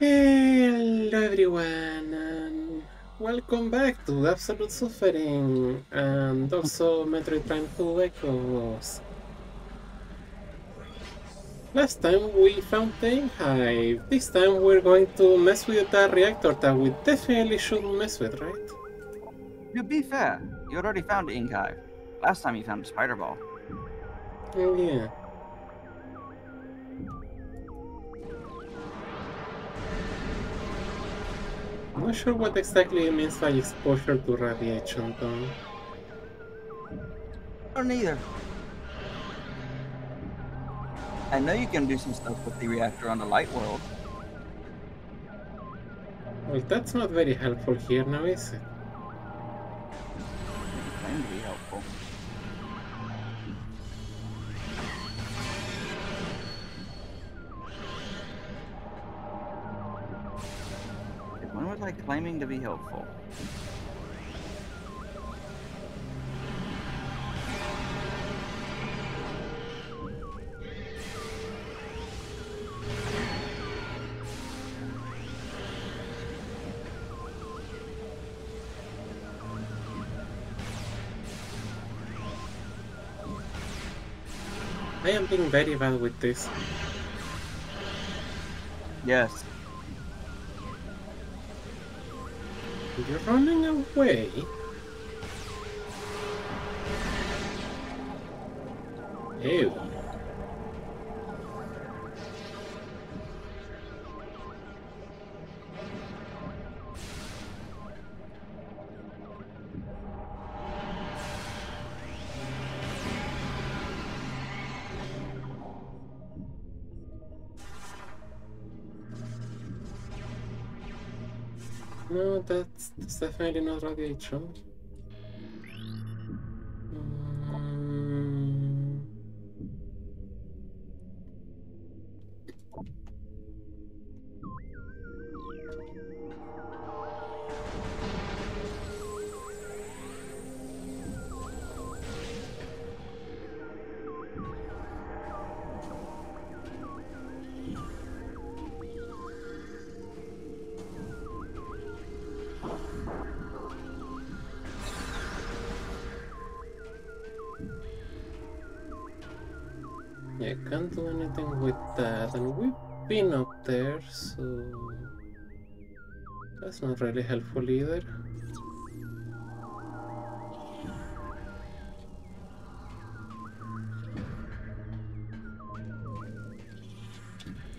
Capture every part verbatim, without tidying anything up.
Hello everyone, and welcome back to Absolute Suffering, and also Metroid Prime two Echoes. Last time we found the Ink Hive. This time we're going to mess with that reactor that we definitely shouldn't mess with, right? To be fair, you already found the Ink Hive. Last time you found Spiderball. Oh yeah. I'm not sure what exactly it means by exposure to radiation, though. Or neither. I know you can do some stuff with the reactor on the light world. Well, that's not very helpful here now, is it? It's going to be helpful. When was I claiming to be helpful? I am being very bad with this. Yes. You're running away? Ew. No, that's, that's definitely not radiation. Mm. Yeah, can't do anything with that, and we've been up there, so that's not really helpful either.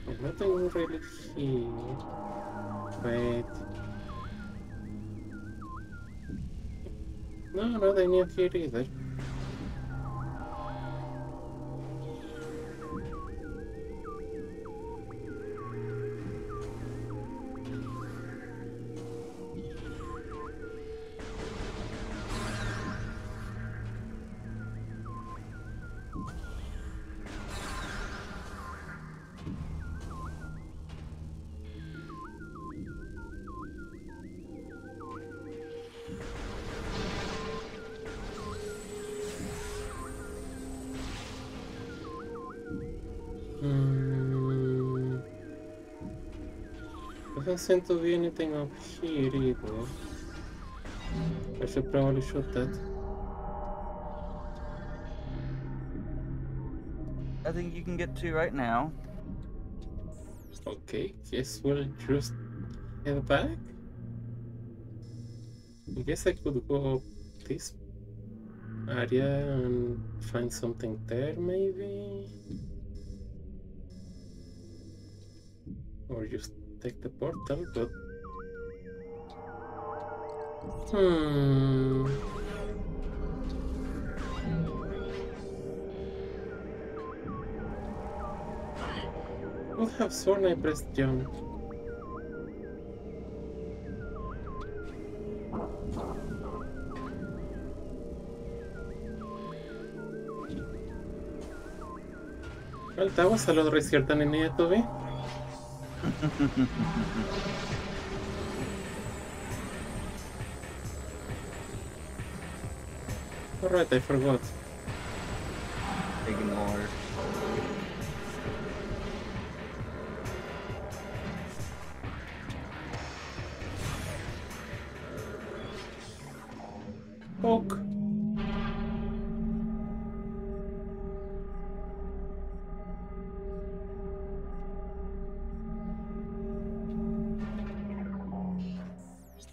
There's nothing really here. Wait. No, nothing new here either. Doesn't seem to be anything up here either. I should probably shoot that. I think you can get to right now. Okay, guess we'll just head back. I guess I could go up this area and find something there, maybe? Or just take the portal, but... Hmm... I would have sworn I pressed jump. Well, that was a lot riskier than it needed to be. Alright, I forgot. Ignore. Oak.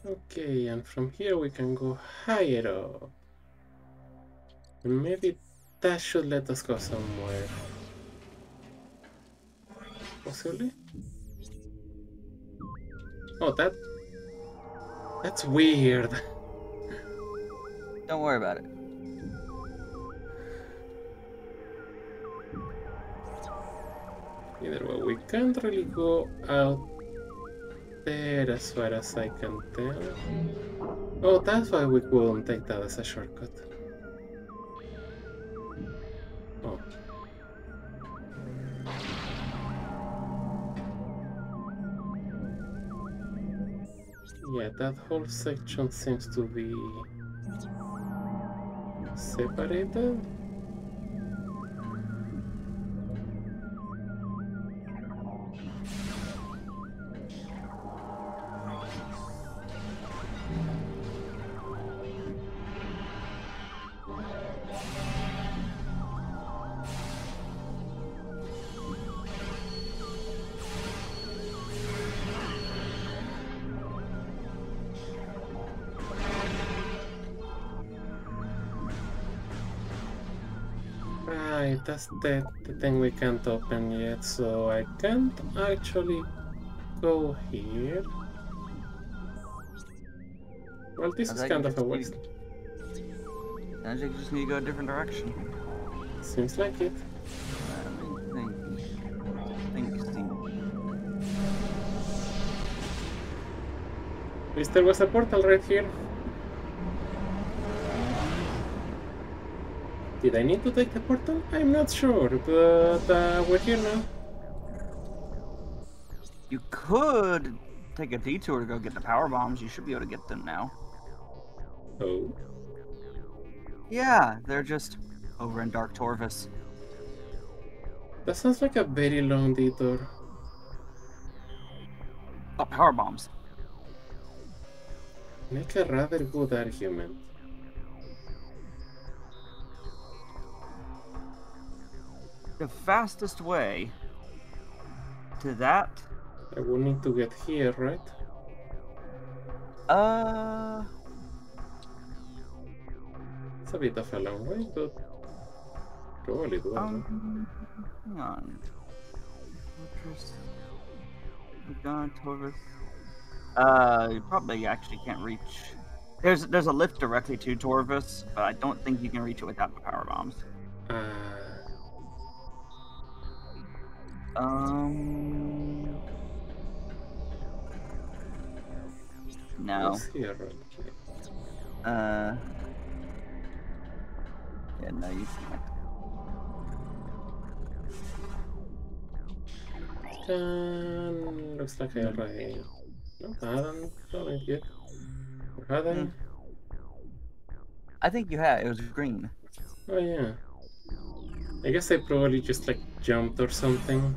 Okay, and from here we can go higher up. Maybe that should let us go somewhere. Possibly? Oh, that... That's weird. Don't worry about it. Either way, we can't really go out there as far as I can tell. Oh, that's why we couldn't take that as a shortcut. Oh. Yeah, that whole section seems to be separated. That's the, the thing we can't open yet, so I can't actually go here. Well, this is kind of a waste. I think you just need to go a different direction. Seems like it. I think, I think it's the... At least there was a portal right here. Did I need to take the portal? I'm not sure, but uh, we're here now. You could take a detour to go get the power bombs. You should be able to get them now. Oh. Yeah, they're just over in Dark Torvus. That sounds like a very long detour. Oh, power bombs. Make a rather good argument. The fastest way to that. I will need to get here, right? Uh. It's a bit of a long way, but probably good. Um, hang on. Fortress. Dark Torvus. Uh, you probably actually can't reach. There's there's a lift directly to Torvus, but I don't think you can reach it without the power bombs. Uh. Um. No. Uh. Yeah, no, you can't. Um, looks like I already. No, I haven't done it yet. Had I? I think you had. It was green. Oh yeah. I guess I probably just like jumped or something.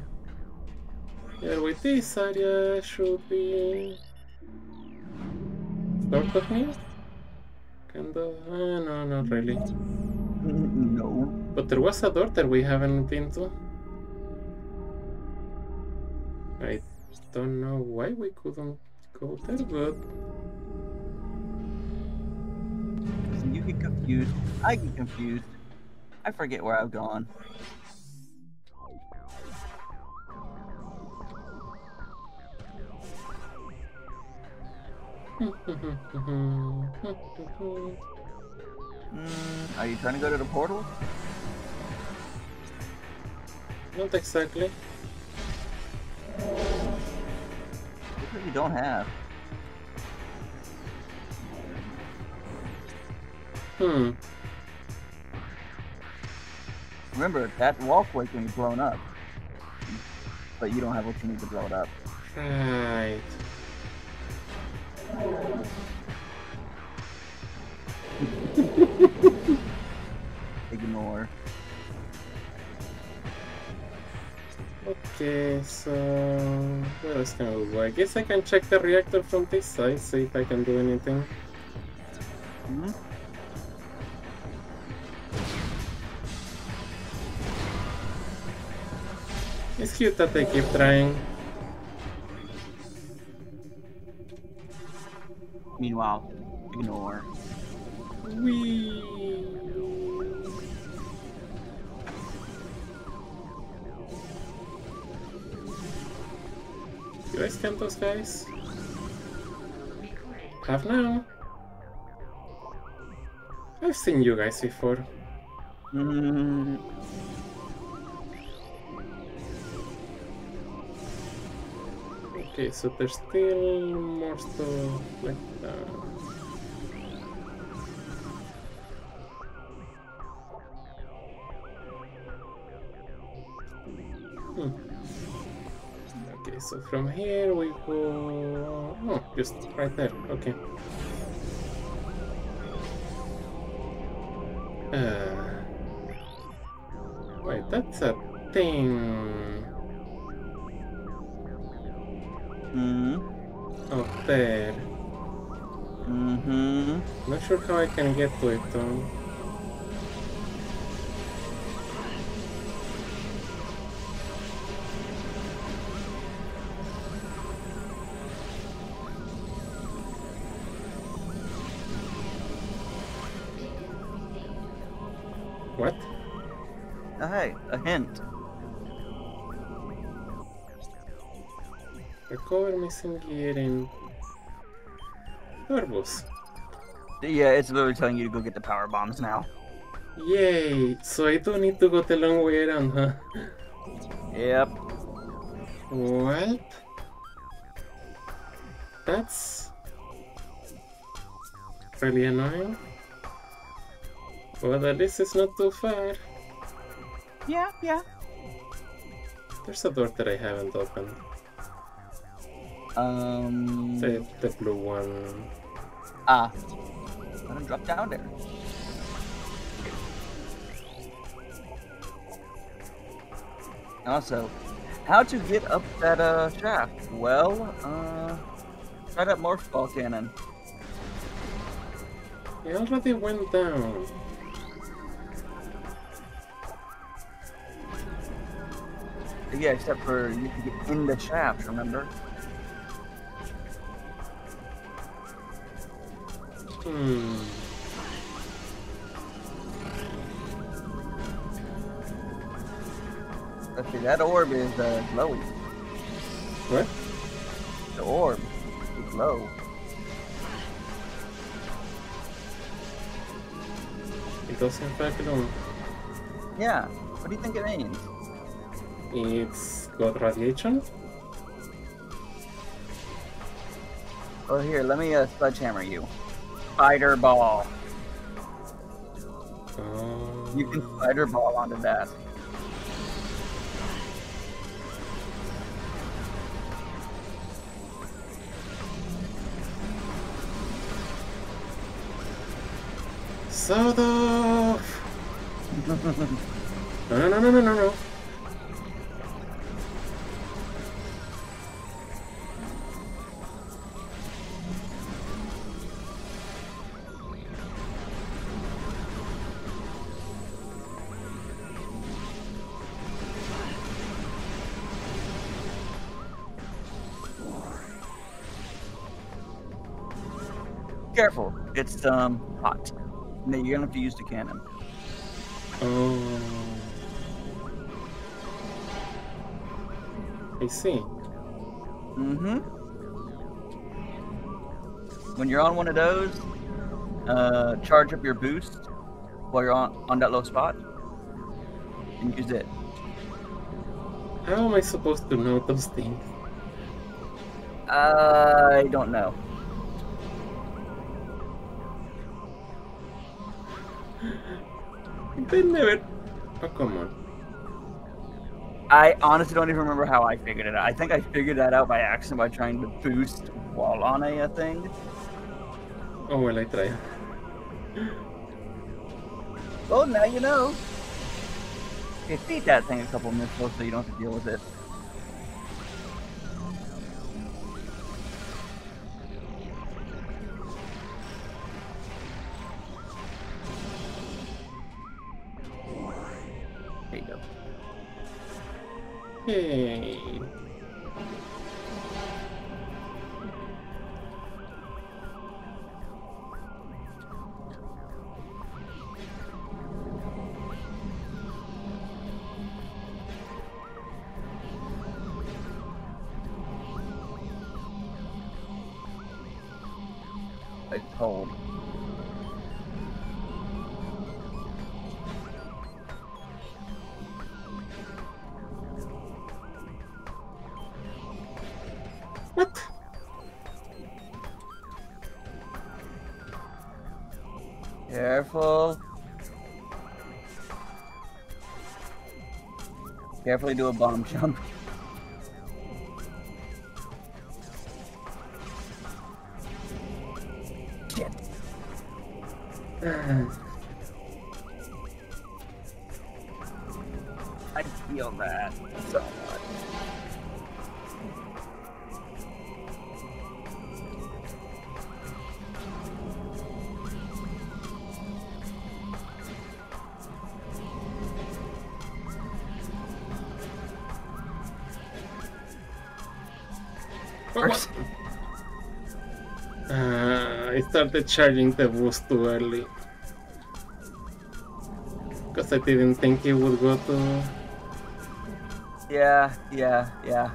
Yeah, with this area should be sort of new. Kind of. Uh, no, not really. No. But there was a door that we haven't been to. I don't know why we couldn't go there, but you get confused. I get confused. I forget where I've gone. mm, are you trying to go to the portal? Not exactly. What you don't have? Hmm. Remember, that walkway can be blown up, but you don't have what you need to blow it up. Right. Ignore. Okay, so... Where else can I go? I guess I can check the reactor from this side, see if I can do anything. Mm-hmm. It's cute that they keep trying. Meanwhile, ignore. Wee. Do I stamp those guys? Have now. I've seen you guys before. Mm. Okay, so there's still more stuff like that. Hmm. Okay, so from here we go... Oh, just right there, okay. Uh, wait, that's a thing... Mm-hmm. Out there. Mm-hmm. Not sure how I can get to it though. What? Oh, hey, a hint. Recover missing gear in Torvus. Yeah, it's literally telling you to go get the power bombs now. Yay! So I do need to go the long way around, huh? Yep. What? That's really annoying. Well, at least it's not too far. Yeah, yeah. There's a door that I haven't opened. Um. The, the blue one. Ah. I'm gonna drop down there. Also, how to get up that uh shaft? Well, uh, try that Morph Ball Cannon. It already went down. Yeah, except for you can get in the shaft. Remember. Hmm. Let's see, that orb is uh, glowy. What? The orb is glow. It doesn't affect it all. Yeah, what do you think it means? It's got radiation? Oh, here, let me uh, sledgehammer you. Spiderball. Oh. You can Spiderball onto that. Sod off! No, no, no, no, no, no. Careful, it's um hot. No, you're gonna have to use the cannon. Oh, I see. Mm-hmm. When you're on one of those, uh, charge up your boost while you're on on that low spot, and use it. How am I supposed to know those things? I don't know. They never... Oh, come on. I honestly don't even remember how I figured it out. I think I figured that out by accident by trying to boost while on a, a thing. Oh, well, I try. Well, now you know. Defeat that thing a couple missiles so you don't have to deal with it. Hey. I told. What? Careful. Carefully do a bomb jump. Shit. I feel that so much. What? Uh, I started charging the boost too early. Because I didn't think it would go to... Yeah, yeah, yeah.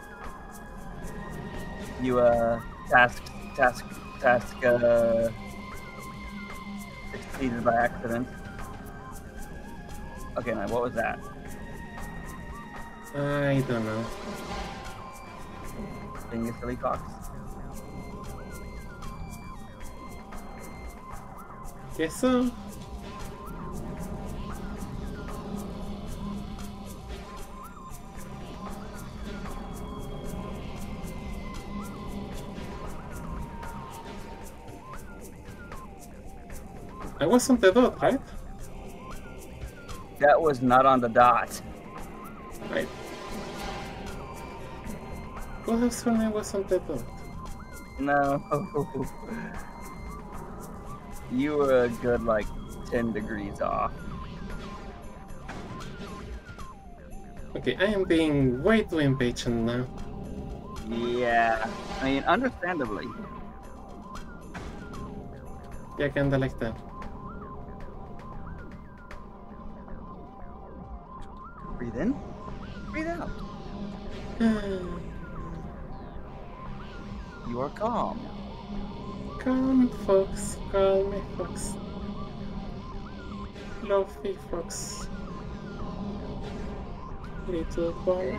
You, uh, task, task, task, uh... exceeded by accident. Okay, now what was that? I don't know. Thing is silly fox. Guess so. I was on the dot, right? That was not on the dot. Right. What else when I was on the boat? No. You were a good, like, ten degrees off. Okay, I am being way too impatient now. Yeah, I mean, understandably. Yeah, kinda like that. Breathe in, breathe out. You are calm. Calm, fox. Calm, fox. Lovely fox. Little boy.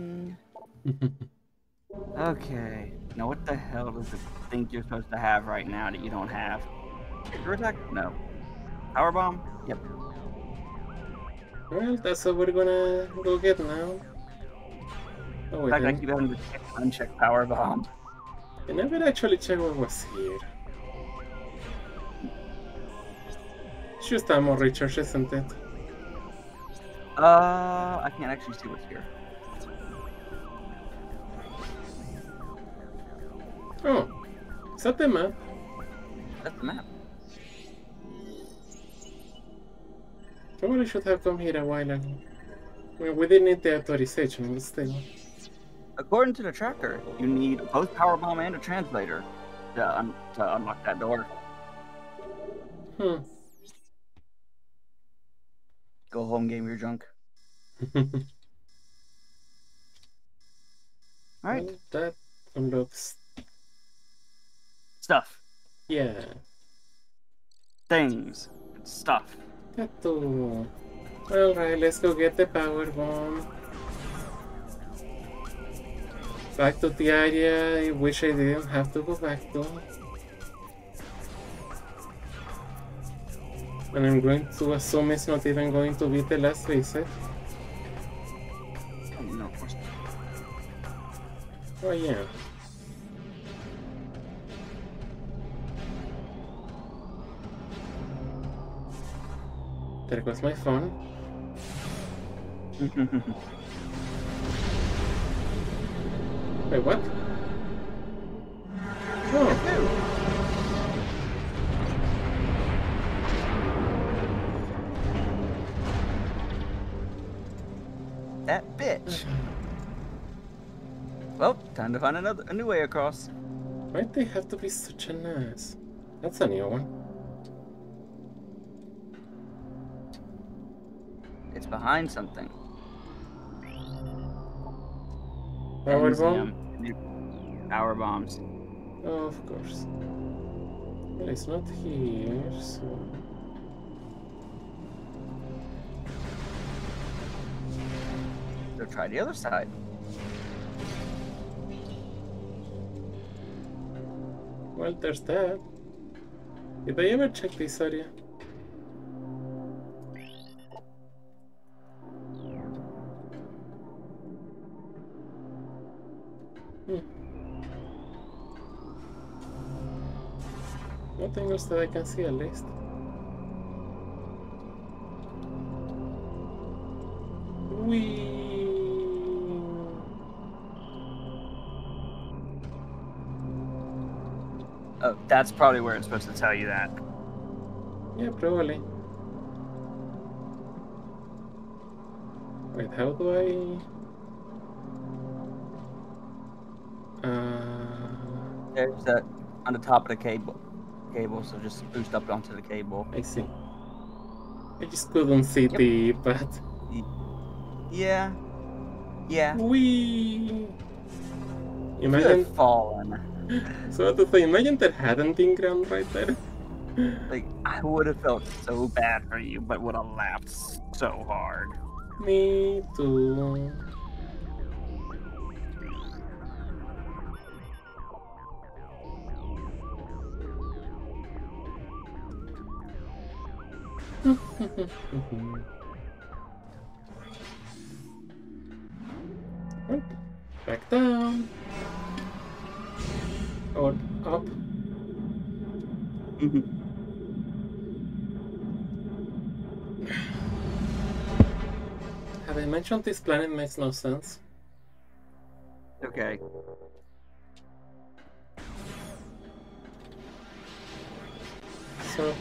Okay, okay, now what the hell does it think you're supposed to have right now that you don't have? Trigger attack? No. Power bomb? Yep. Well, that's what we're gonna go get now. Oh, wait, in fact, I keep having to check, uncheck power bomb. I never actually checked what was here. It's just ammo recharge, isn't it? Uh, I can't actually see what's here. Oh, is that the map? That's the map. Probably should have come here a while ago. I mean, we didn't need the authorization, but still. According to the tracker, you need both power bomb and a translator to, un to unlock that door. Hmm. Go home, game your junk. Alright. Well, that unlocks stuff. Yeah. Things. Stuff. That too. Alright, let's go get the power bomb. Back to the area I wish I didn't have to go back to. And I'm going to assume it's not even going to be the last reset. Oh, no, of course not. Oh, yeah. There goes my phone. Wait, what? Oh. That bitch. Well, time to find another a new way across. Why'd they have to be such a nice? That's a new one. It's behind something. Power bomb? Power bombs. Oh, of course. Well, it's not here, so... So try the other side. Well, there's that. Did they ever check this area? Hmm. Nothing else that I can see, at least. Whee! Oh, that's probably where it's supposed to tell you that. Yeah, probably. Wait, how do I... Uh... There's that on the top of the cable, cable, so just boost up onto the cable. I see. I just couldn't see yep. the path. Yeah. Yeah. Whee! Imagine... You've fallen. So what to say, imagine there hadn't been ground right there. Like, I would have felt so bad for you, but would have laughed so hard. Me too. Back down. Or up. Have I mentioned this planet makes no sense? Okay. So.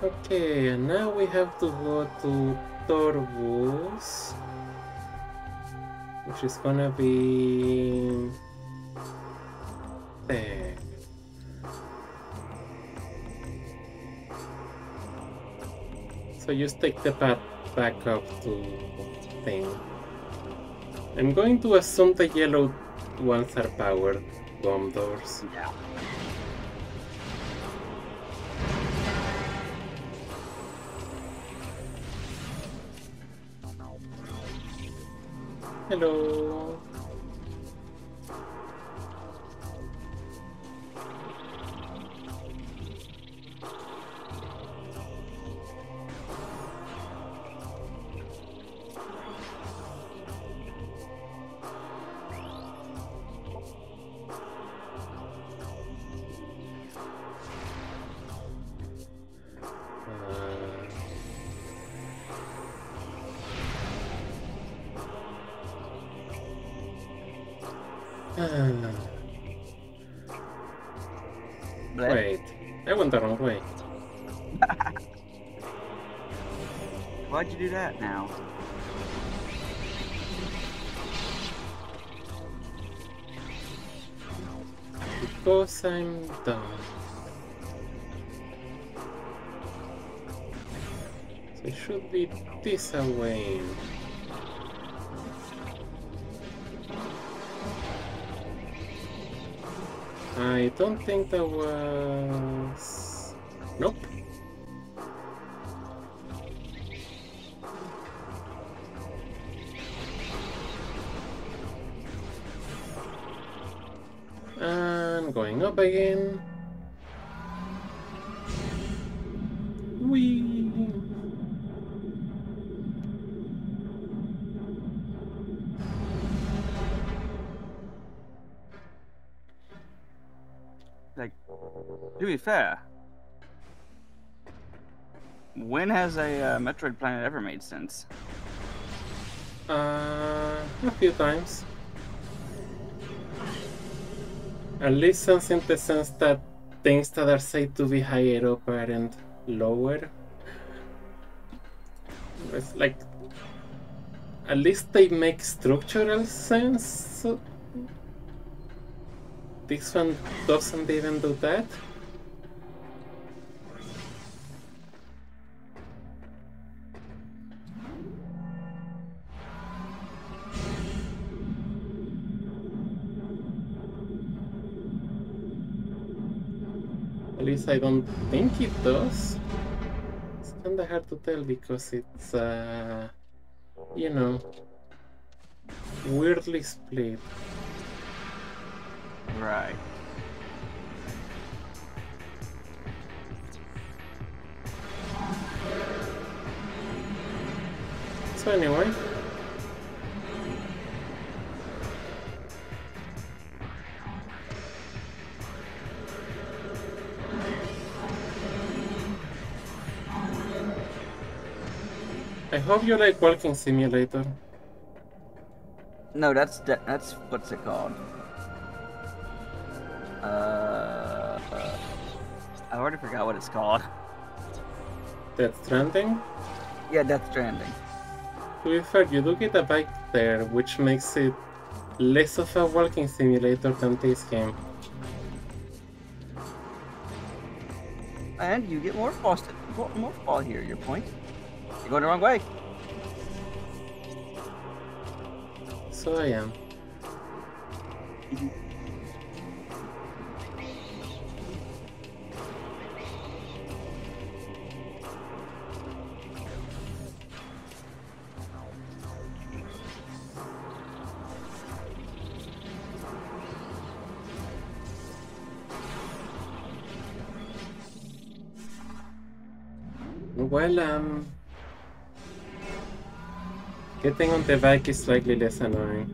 Okay, and now we have to go to Torvus, which is gonna be there. So just take the path back up to thing. I'm going to assume the yellow ones are powered bomb doors. Yeah. Hello. Wait, I went the wrong way. Why'd you do that now? Because I'm done. So it should be this away. I don't think that was... Nope. And going up again. Whee! like, to be fair, when has a uh, Metroid planet ever made sense? Uh, a few times. At least sense in the sense that things that are said to be higher up aren't lower. It's like, at least they make structural sense. So this one doesn't even do that. At least I don't think it does. It's kinda hard to tell because it's, uh, you know, weirdly split. Right. So anyway. I hope you like walking simulator. No, that's that's what's it called. Uh, uh, I already forgot what it's called. Death Stranding? Yeah, Death Stranding. To be fair, you do get a bike there, which makes it less of a walking simulator than this game. And you get more Morph Ball here, your point. You're going the wrong way. So I am. Well, um, getting on the bike is slightly less annoying.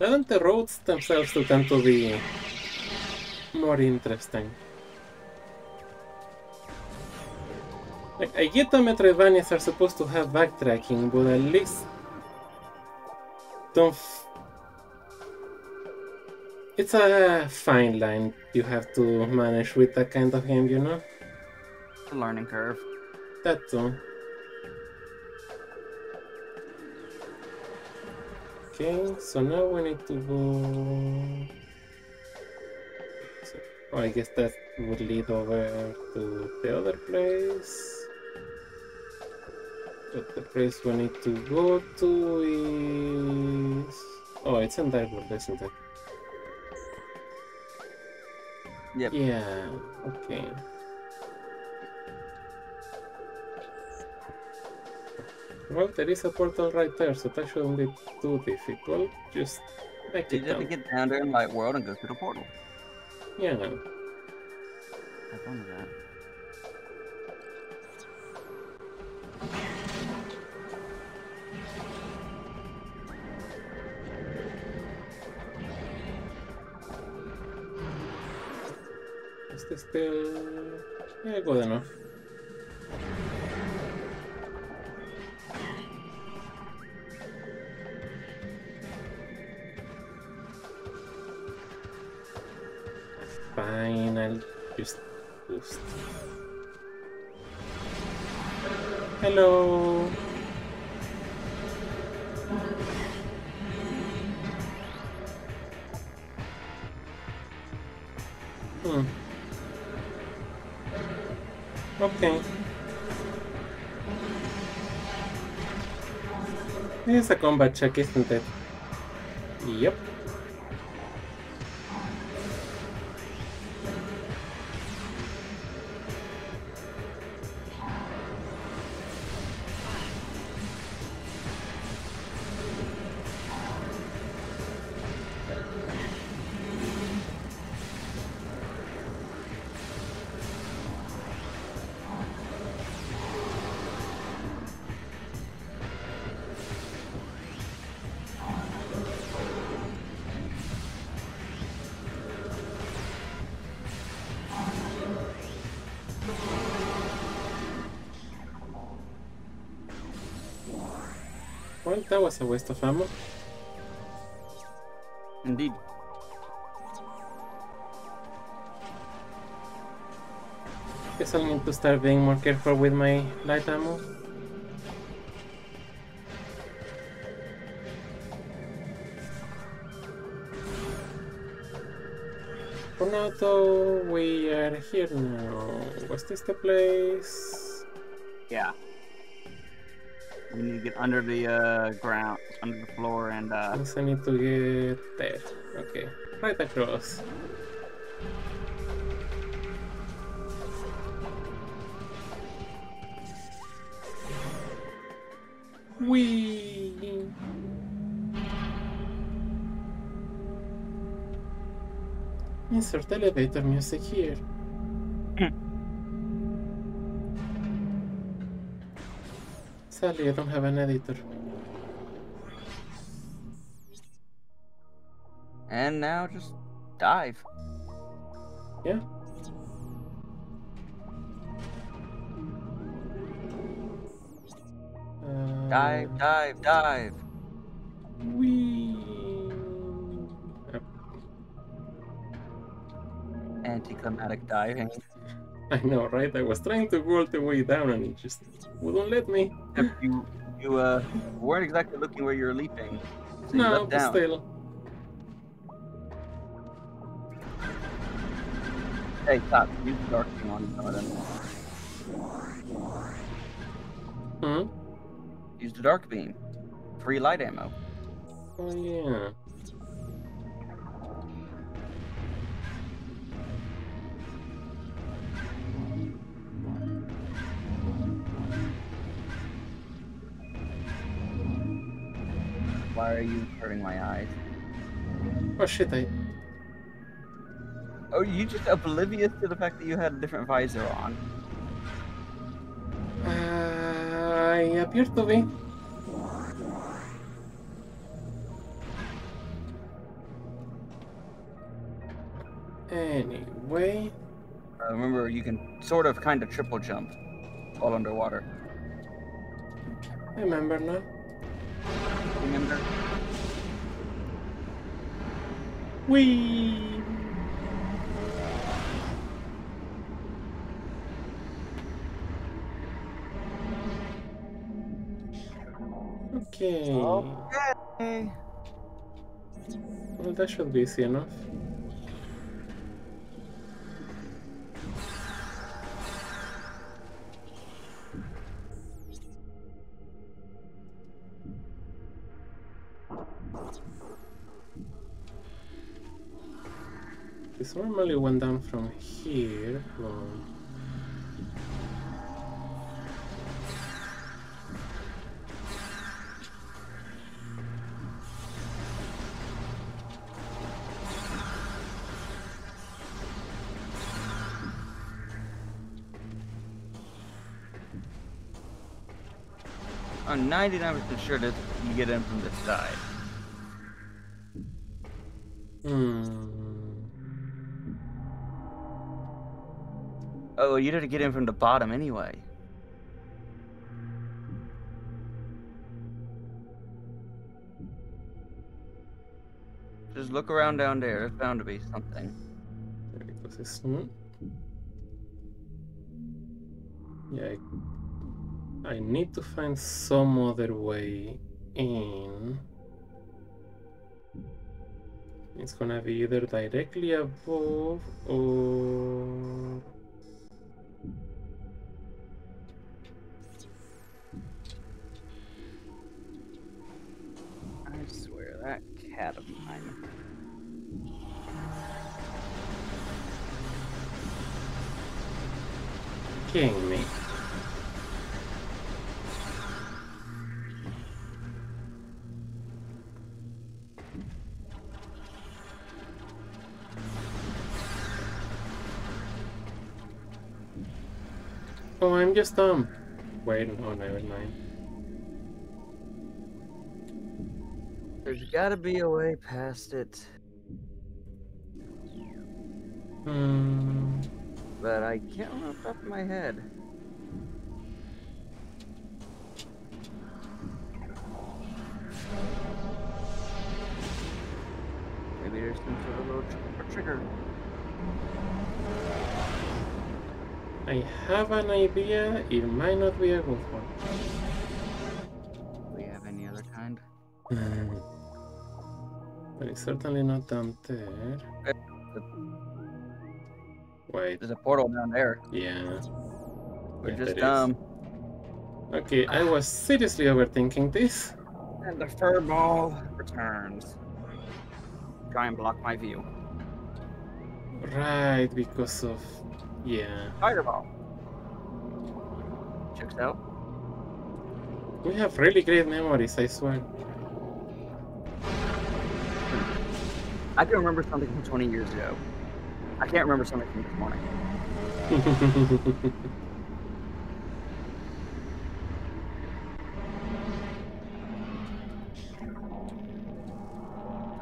And the roads themselves do tend to be more interesting. Like, I get the Metroidvanias are supposed to have backtracking, but at least don't. F it's a fine line you have to manage with that kind of game, you know? The learning curve. That too. Okay, so now we need to go. So, oh, I guess that would lead over to the other place. But the place we need to go to is... oh, it's in Dark World, isn't it? Yep. Yeah, okay. Well, there is a portal right there, so that shouldn't be too difficult. Just make it. You just have to get down there in Light World and go through the portal. Yeah. I've done that. Still, yeah, good enough. Fine, I'll just boost. Hello. Hmm. Okay. This is a combat check, isn't it? Yep. point, that was a waste of ammo. Indeed. Guess I'll need to start being more careful with my light ammo. For now though, we are here now. Was this the place? Yeah. We need to get under the uh, ground, under the floor, and uh... Yes, I need to get there. Okay, right across. Whee! Insert elevator music here. Sadly, I don't have an editor. And now just dive. Yeah. Uh, dive, dive, dive. Whee! Anticlimactic diving. I know, right? I was trying to go all the way down and it just wouldn't let me. You, you uh, weren't exactly looking where you were leaping. So no, you leapt down. But still. Hey, stop. Use the dark thing on some of them. Hmm? Use the dark beam. Free light ammo. Oh, yeah. Why are you hurting my eyes? Oh shit, I... Oh, you just oblivious to the fact that you had a different visor on. Uh, I appear to be. Anyway... Uh, remember, you can sort of kind of triple jump while underwater. I remember now. Remember? Whee! Okay. Okay. Well, that should be easy enough. This normally went down from here. Long. I'm ninety-nine percent sure that you get in from this side. Hmm. Oh, you didn't get in from the bottom anyway. Just look around down there. There's bound to be something. There it goes. This one. Yeah, I, I need to find some other way in. It's gonna be either directly above or... That cat of mine. Kidding me. Oh, I'm just dumb. Wait, no, never mind. There's gotta be a way past it. Hmm. But I can't remember off the top of my head. I have an idea, it might not be a good one. Do we have any other kind? Mm. But it's certainly not down there. Wait. There's a portal down there. Yeah. We're yeah, just dumb. Is. Okay, I was seriously overthinking this. And the furball returns. Try and block my view. Right, because of... yeah. Spiderball. Checks out. We have really great memories, I swear. I can remember something from twenty years ago. I can't remember something from this morning.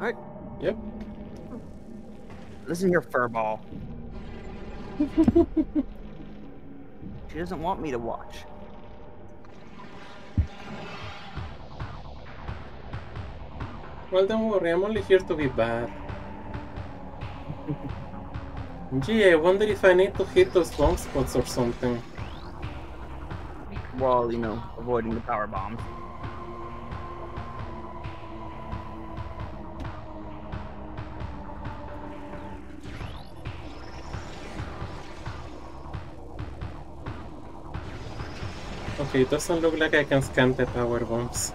Alright. Yep. Listen here, furball. She doesn't want me to watch. Well, don't worry, I'm only here to be bad. Gee, I wonder if I need to hit those bomb spots or something. Well, you know, avoiding the power bomb. Okay, it doesn't look like I can scan the power bombs.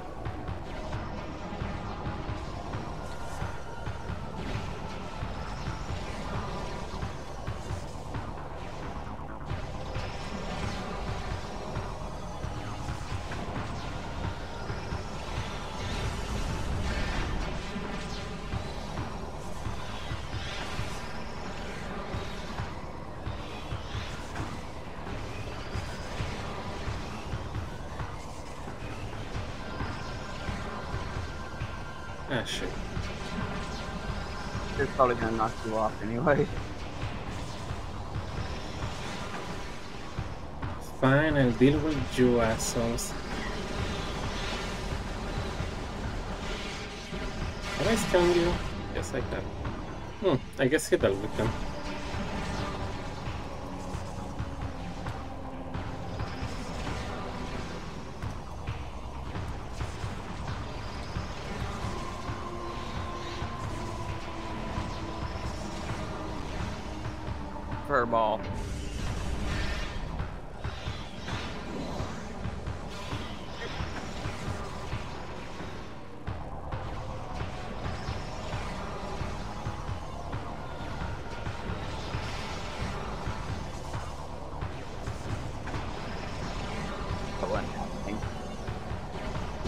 Probably gonna knock you off anyway. Fine, I'll deal with you assholes. Can I scan you? Yes, I can. Hmm, I guess he dealt with them. Ball.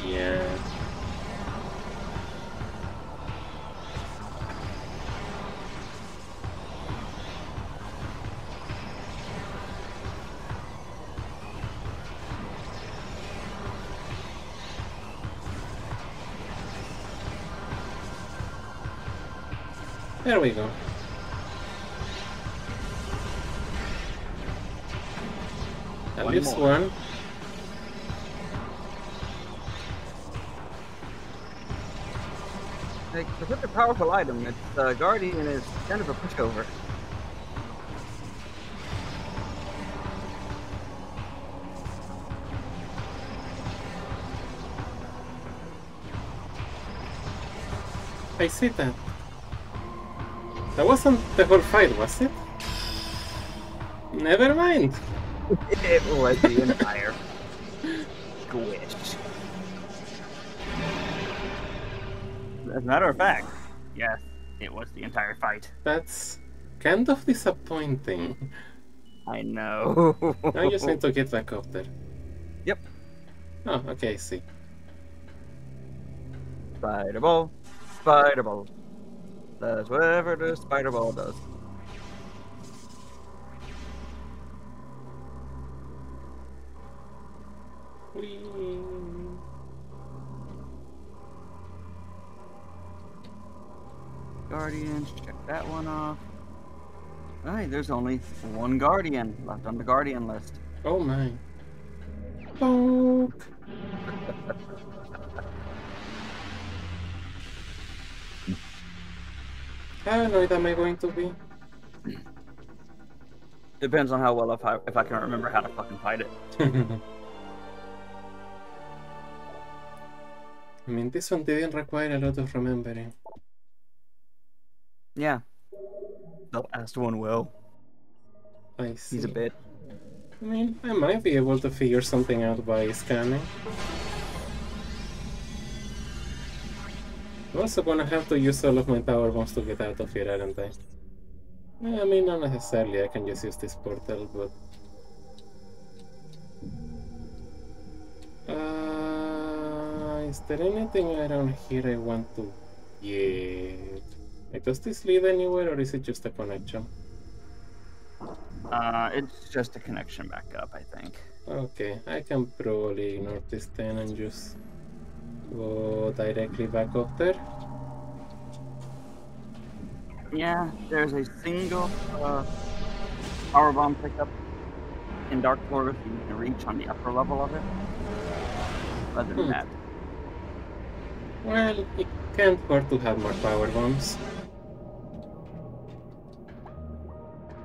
Yeah. There we go. That leaves one. It's such a powerful item. It's uh, guardian and it's kind of a pushover. I see that. That wasn't the whole fight, was it? Never mind. It was the entire squish. As a matter of fact, yes, it was the entire fight. That's kind of disappointing. I know. I just need to get back up there. Yep. Oh, okay, I see. Spiderball, Spiderball. Does whatever the spider ball does. Whee. Guardians, check that one off. Alright, there's only one guardian left on the guardian list. Oh my. Oh. How annoyed am I going to be? Depends on how well if I, if I can remember how to fucking fight it. I mean, this one didn't require a lot of remembering. Yeah. The last one will. I see. He's a bit. I mean, I might be able to figure something out by scanning. I'm also gonna have to use all of my power bombs to get out of here, aren't I? I mean, not necessarily, I can just use this portal, but... Uh, is there anything around here I want to get? Like, does this lead anywhere, or is it just a connection? Uh, it's just a connection back up, I think. Okay, I can probably ignore this then and just go directly back up there. Yeah, there's a single uh, power bomb pickup in Dark Torvus you can reach on the upper level of it. Other than hmm. that, well, it can't hurt to have more power bombs.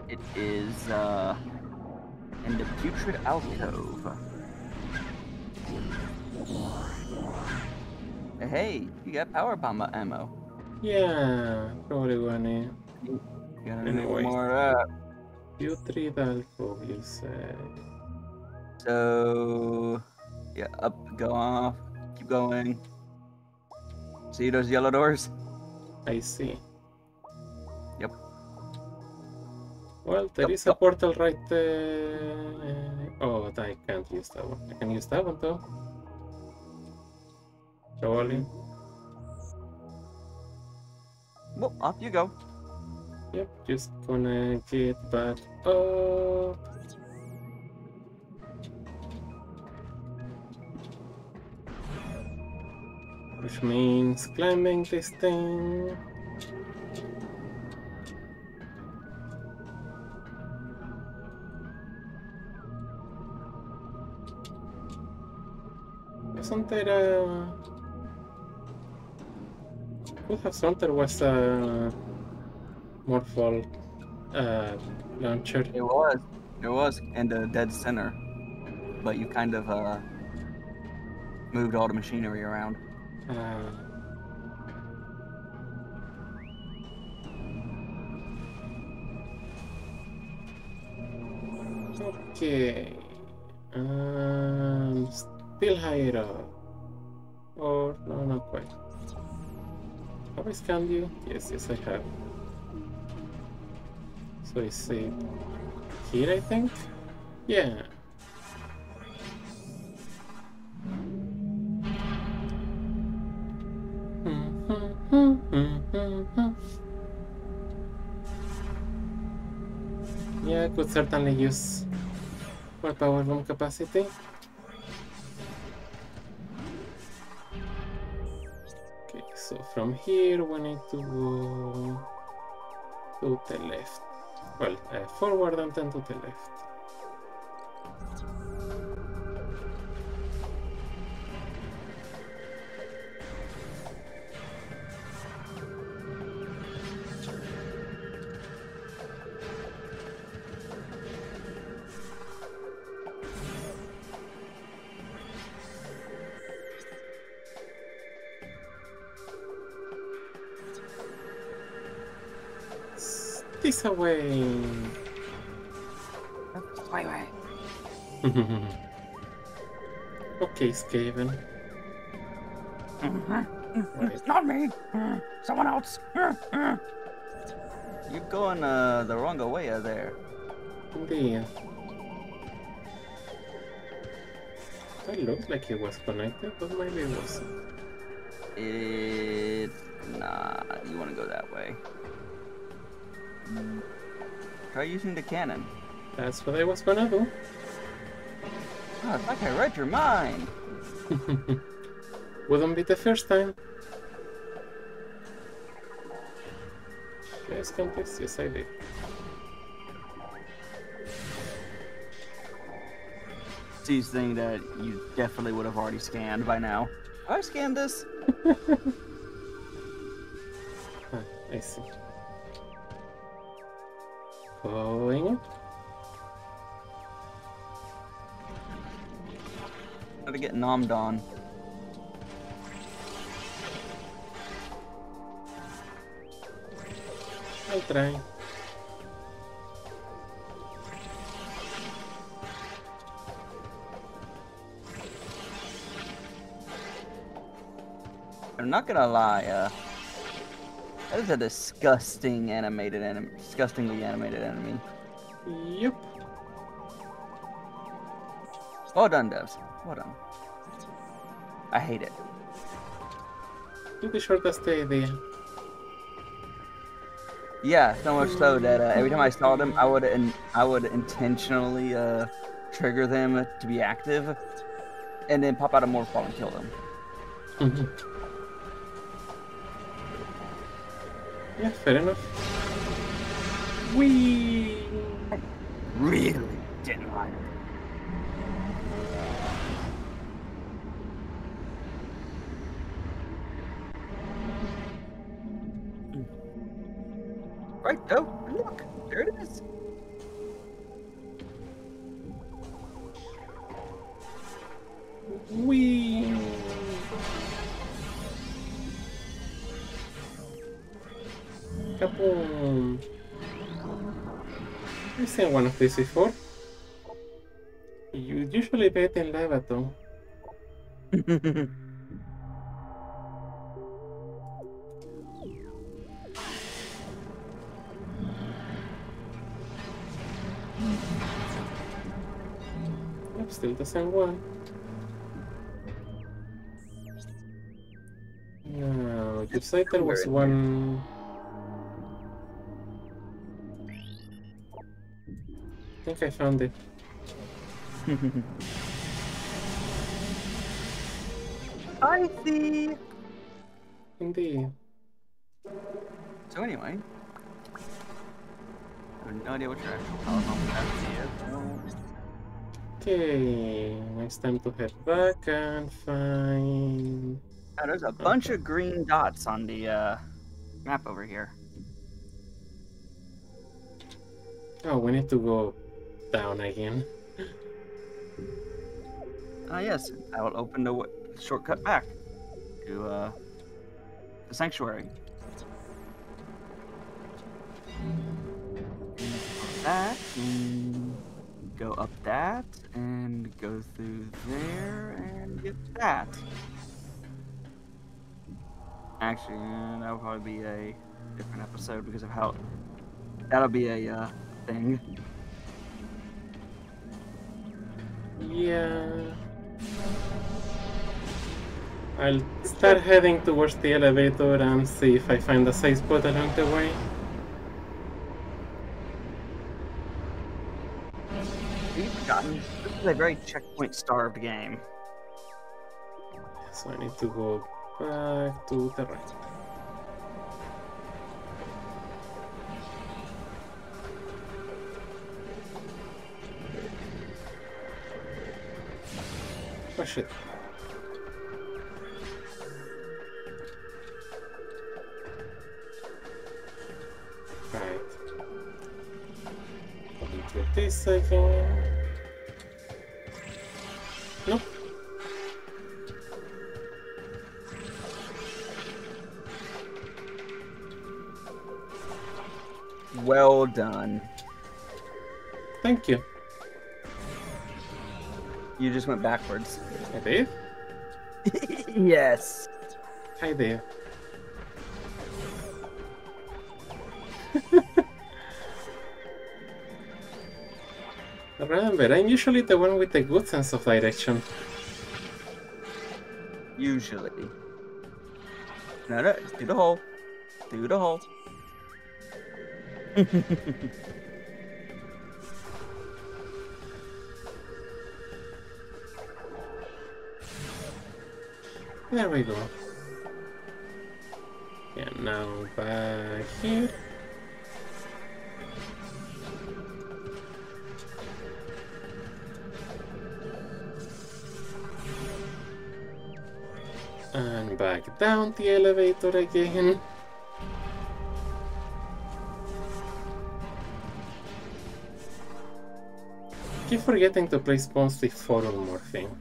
It is uh, in the putrid alcove. Hey, you got power bomb ammo. Yeah, probably gonna. You gotta anyway. More up. Putrid alcove, you said. So yeah, up, go off, keep going. See those yellow doors? I see. Yep. Well, there yep, is a yep. portal right there. Oh, but I can't use that one. I can use that one though. Surely. Well, off you go. Yep, just gonna get back up. Which means climbing this thing. Wasn't there a... I could have sworn there was a Morph Ball uh, launcher. It was, it was in the dead center, but you kind of uh, moved all the machinery around. Uh. Okay, um, still higher up, or no, not quite. Have I scanned you? Yes, yes I have. So is it here I think? Yeah. Yeah, I could certainly use more power bomb capacity. So from here we need to go to the left, well, uh, forward and then to the left. This away. Why, why? Okay, Skaven. Mm-hmm. Right. It's not me. Someone else. You're going uh, the wrong way out there. Indeed. That looked like it was connected, but maybe it wasn't. It. Nah, you want to go that way. Try using the cannon. That's what I was gonna do. Oh, it's like I read your mind. Wouldn't be the first time. Did I scan this? Yes, I did. It's the thing that you definitely would have already scanned by now. I scanned this. Huh, I see. Going up. Gotta get nommed on. I'll try. I'm not gonna lie, uh, that is a disgusting animated anim- disgustingly animated enemy. Yep. Well done, devs. Well done. I hate it. Pretty sure to stay there. Yeah, so much so that uh, every time I saw them, I would in- I would intentionally uh, trigger them to be active, and then pop out a Morph Ball and kill them. Mm-hmm. Yeah, fair enough. Whee! I really didn't like it. Right though, look, there it is. Whee! Couple. I've seen one of these before. You usually bet in lava though. Yep, still the same one. No, you said there was one. I think I found it. I see! Indeed. So anyway, I have no idea what your actual column is. Okay, next time to head back and find... Now there's a bunch of green dots on the uh, map over here. Oh, we need to go down again. Ah, uh, yes, I will open the shortcut back to uh, the sanctuary. That, and go up that, and go through there, and get that. Actually, that will probably be a different episode because of how that'll be a uh, thing. Yeah. I'll start heading towards the elevator and see if I find a safe spot along the way. You've forgotten, this is a very checkpoint-starved game. So I need to go back to the right. Oh shit. Right. Get this again. Nope. Well done. Thank you. You just went backwards. I did? Yes. Hi there. Remember, I'm usually the one with the good sense of direction. Usually. No, no, through the hole. Through the hole. There we go. Yeah, now back here. And back down the elevator again. Keep forgetting to play sponsor for morphing.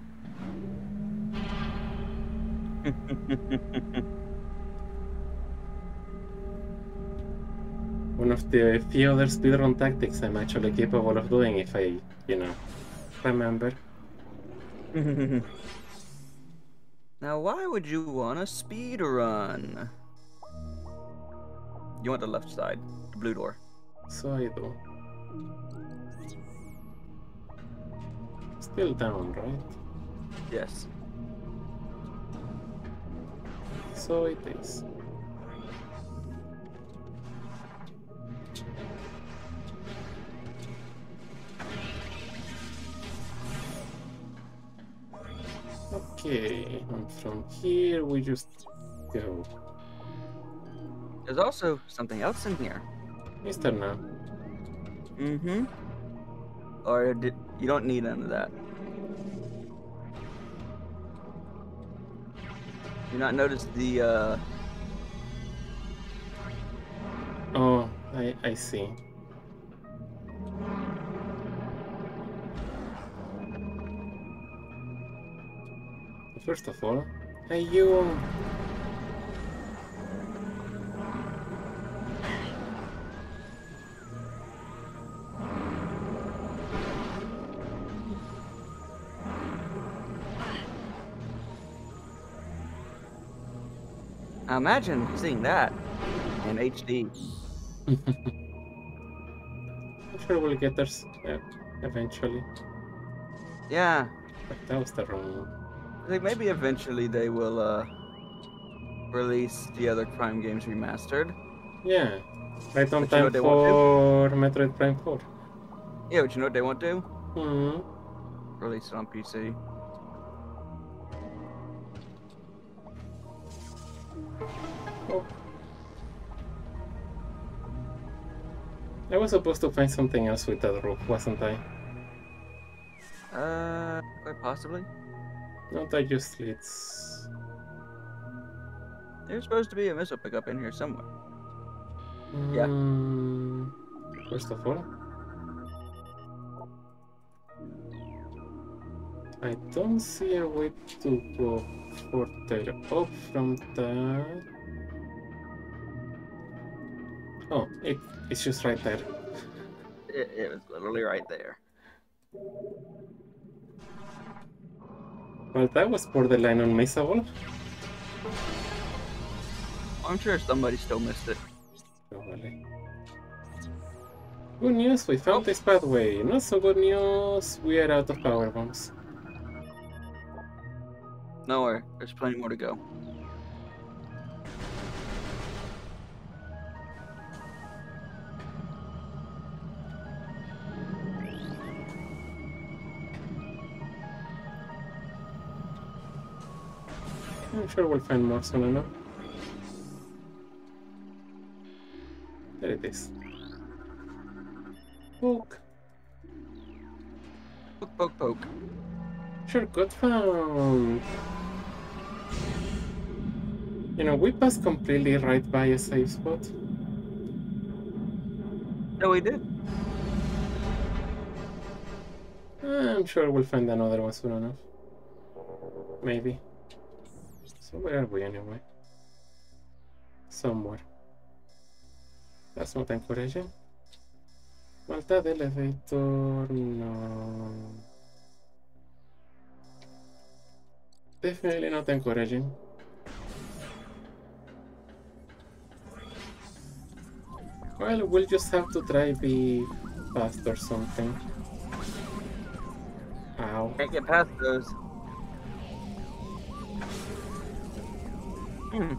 One of the few other speedrun tactics I'm actually capable of doing if I, you know, remember. Now, why would you want to speedrun? You want the left side, the blue door. So I do. Still down, right? Yes. So it is. Okay, and from here we just go. There's also something else in here. Is there now? Mm-hmm. Or did, you don't need any of that. You not notice the, uh... Oh, I, I see. First of all, hey you... Now imagine seeing that in H D. I'm sure we'll get there uh, eventually. Yeah. But that was the wrong one. I think maybe eventually they will uh, release the other Prime games remastered. Yeah. Right on time for Metroid Prime four. Yeah, but you know what they won't do? Mm-hmm. Release it on P C. Oh. I was supposed to find something else with that roof, wasn't I? Uh, quite possibly. Don't I just slits? There's supposed to be a missile pickup in here somewhere. Mm, yeah. First of all, I don't see a way to go further up from there. Oh, it, it's just right there. It, it was literally right there. Well, that was borderline unmissable. I'm sure somebody still missed it. Probably. Good news, we found oh. this pathway. Not so good news, we are out of power bombs. No worry, there's plenty more to go. I'm sure we'll find more soon enough. There it is. Poke. Poke, poke, poke. Sure, got found. You know, we passed completely right by a safe spot. No, we did. I'm sure we'll find another one soon enough. Maybe. So where are we anyway? Somewhere. That's not encouraging. Well, that elevator... no... Definitely not encouraging. Well, we'll just have to try be fast or something. Ow. Can't get past those. Hmm.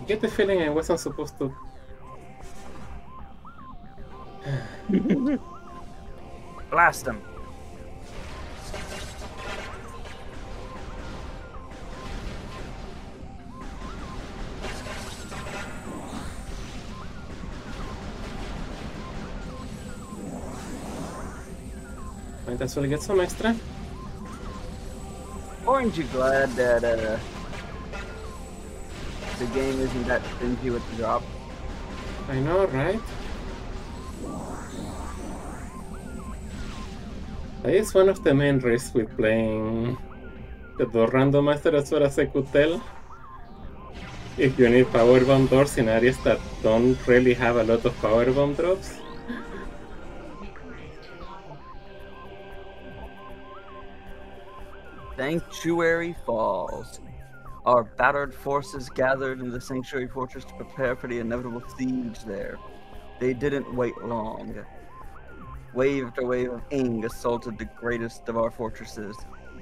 I get the feeling I wasn't supposed to. Blast him. Might as well get some extra. Aren't you glad that uh, the game isn't that stingy with the drop? I know, right? That is one of the main risks with playing the door randomizer, as far as I could tell. If you need power bomb doors in areas that don't really have a lot of power bomb drops. Sanctuary Falls. Our battered forces gathered in the Sanctuary Fortress to prepare for the inevitable siege there. They didn't wait long. Wave after wave of Ing assaulted the greatest of our fortresses,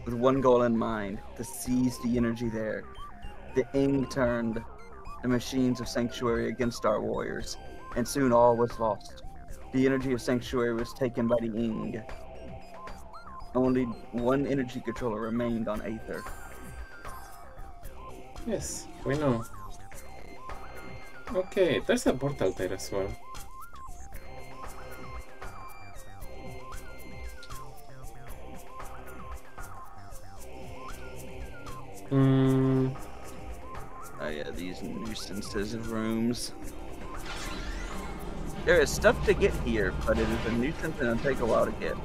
with one goal in mind, to seize the energy there. The Ing turned the machines of Sanctuary against our warriors, and soon all was lost. The energy of Sanctuary was taken by the Ing. Only one energy controller remained on Aether. Yes, we know. Okay, there's a portal there as well. Hmm. Oh yeah, these nuisances of rooms. There is stuff to get here, but it is a nuisance and it'll take a while to get.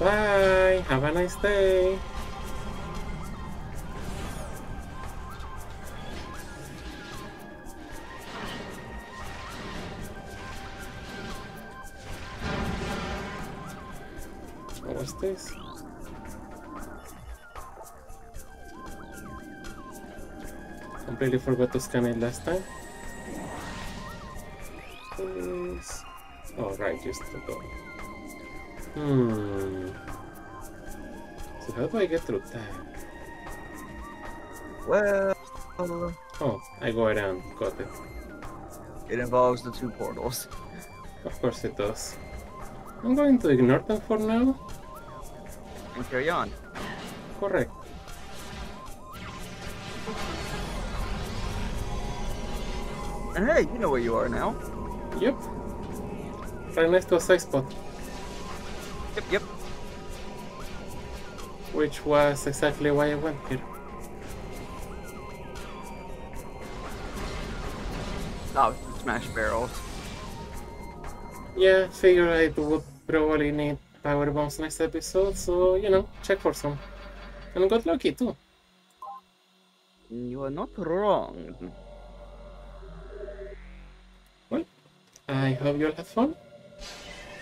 Bye! Have a nice day! What was this? Completely forgot to scan it last time. Please. Oh right, just the door. Hmm. So how do I get through that? Well... Oh, I go around. Got it. It involves the two portals. Of course it does. I'm going to ignore them for now. And carry on. Correct. And hey, you know where you are now. Yep. Right next to a safe spot. Yep, yep. Which was exactly why I went here. Oh, smash barrels. Yeah, figured I would probably need power bombs next episode, so you know, check for some. And got lucky too. You are not wrong. Well, I hope you all had fun.